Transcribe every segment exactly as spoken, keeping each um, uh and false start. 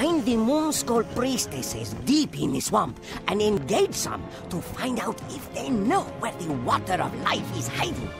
Find the Moon Skull Priestesses deep in the swamp and engage some to find out if they know where the Water of Life is hiding.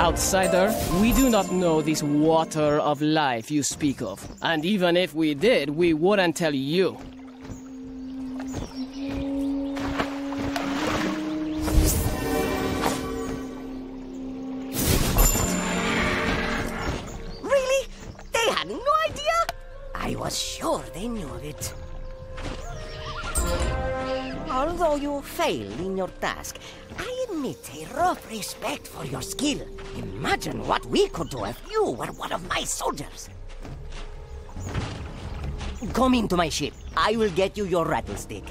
Outsider, we do not know this Water of Life you speak of, and even if we did, we wouldn't tell you. Really? They had no idea? I was sure they knew of it. Although you failed in your task, I admit a rough respect for your skill. Imagine what we could do if you were one of my soldiers. Come into my ship. I will get you your rattlestick.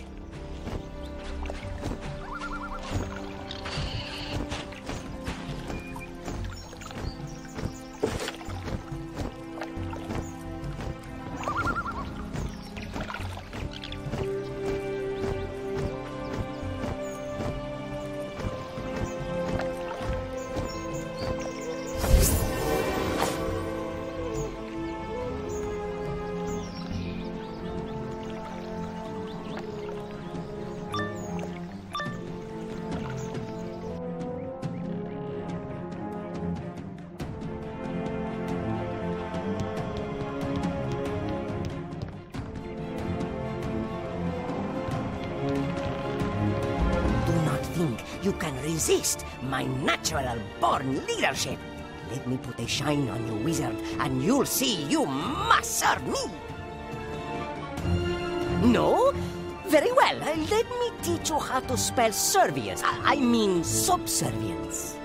Resist my natural-born leadership. Let me put a shine on you, wizard, and you'll see you must serve me. No? Very well. Let me teach you how to spell servience. I mean subservience.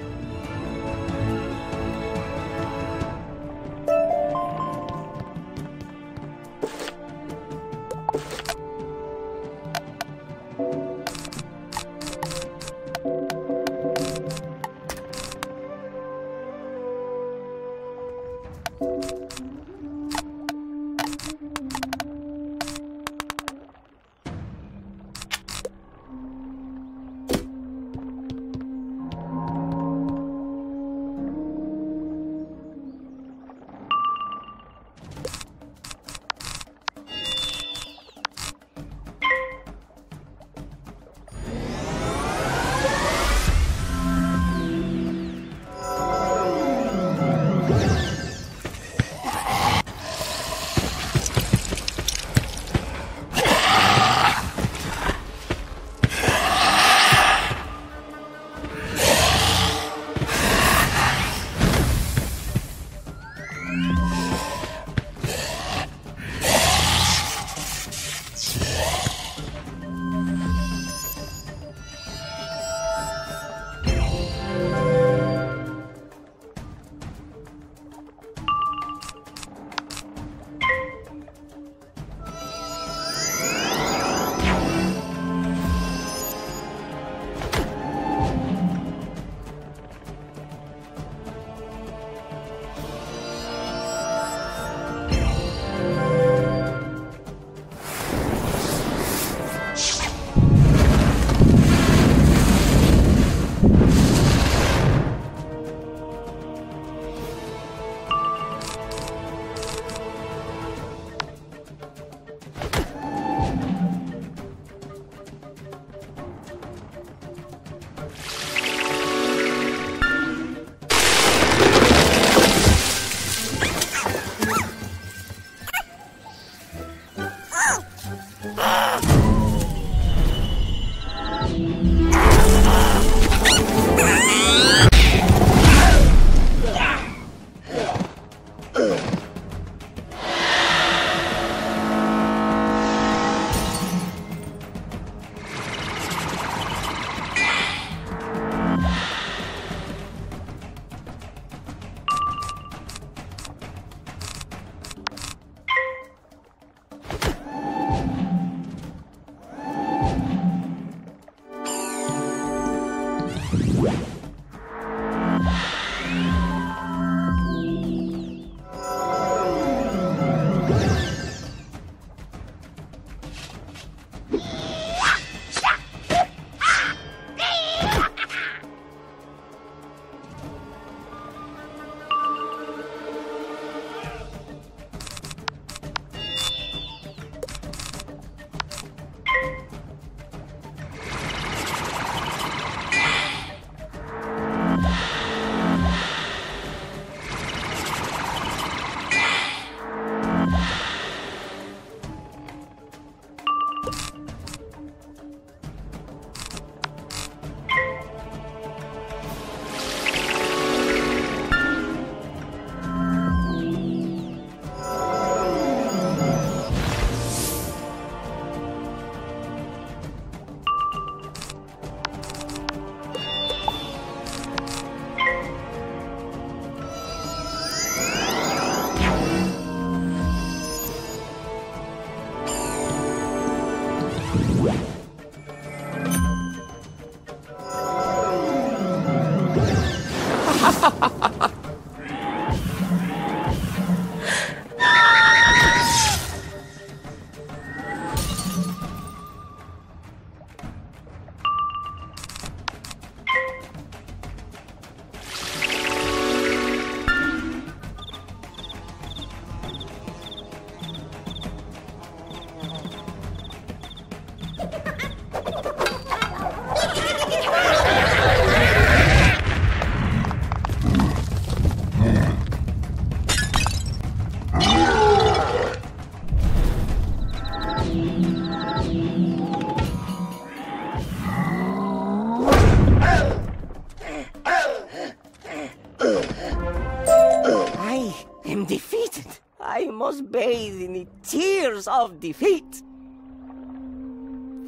Of defeat.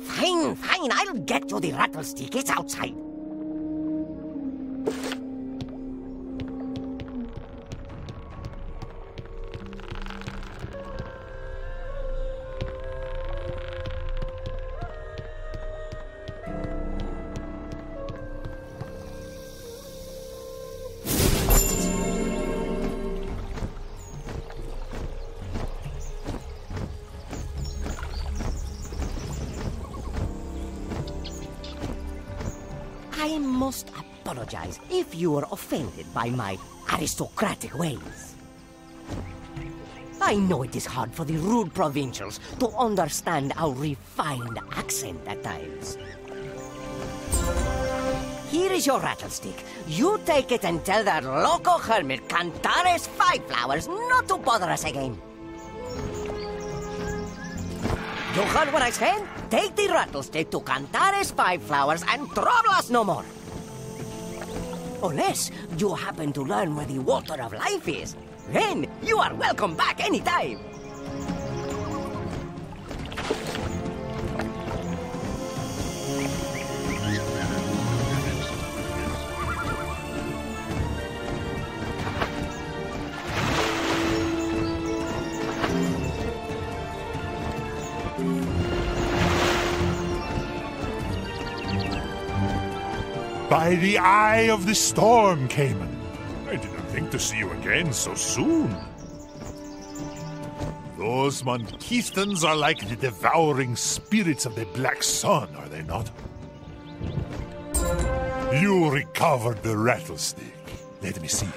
Fine, fine, I'll get you the rattlestick. It's outside. If you were offended by my aristocratic ways. I know it is hard for the rude provincials to understand our refined accent at times. Here is your rattlestick. You take it and tell that loco hermit Cantares Five Flowers not to bother us again. You heard what I said? Take the rattlestick to Cantares Five Flowers and trouble us no more. Unless you happen to learn where the Water of Life is, then you are welcome back anytime. By the eye of the storm, Cayman. I didn't think to see you again so soon. Those Monquistans are like the devouring spirits of the Black Sun, are they not? You recovered the rattlestick. Let me see.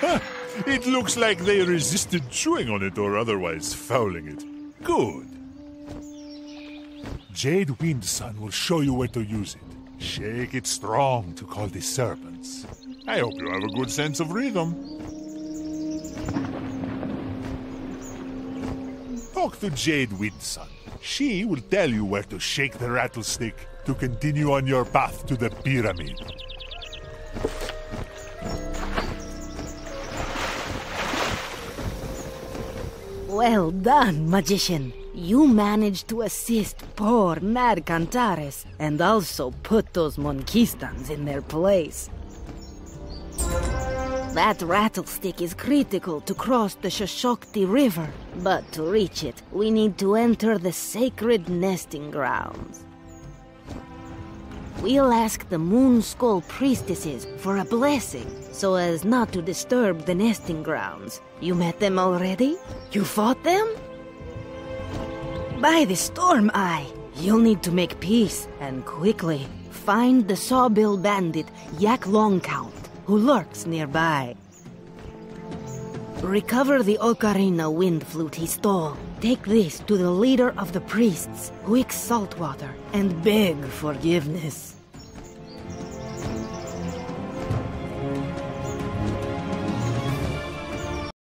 Huh. It looks like they resisted chewing on it or otherwise fouling it. Good. Jade Windson will show you where to use it. Shake it strong to call the serpents. I hope you have a good sense of rhythm. Talk to Jade Windson. She will tell you where to shake the rattlestick to continue on your path to the pyramid. Well done, magician. You managed to assist poor mad Cantares, and also put those Monquistans in their place. That rattlestick is critical to cross the Shashokti River, but to reach it, we need to enter the sacred nesting grounds. We'll ask the Moon Skull Priestesses for a blessing, so as not to disturb the nesting grounds. You met them already? You fought them? By the Storm Eye, you'll need to make peace, and quickly. Find the Sawbill Bandit Yak Longcount, who lurks nearby. Recover the ocarina wind flute he stole. Take this to the leader of the priests, Quick Saltwater, and beg forgiveness.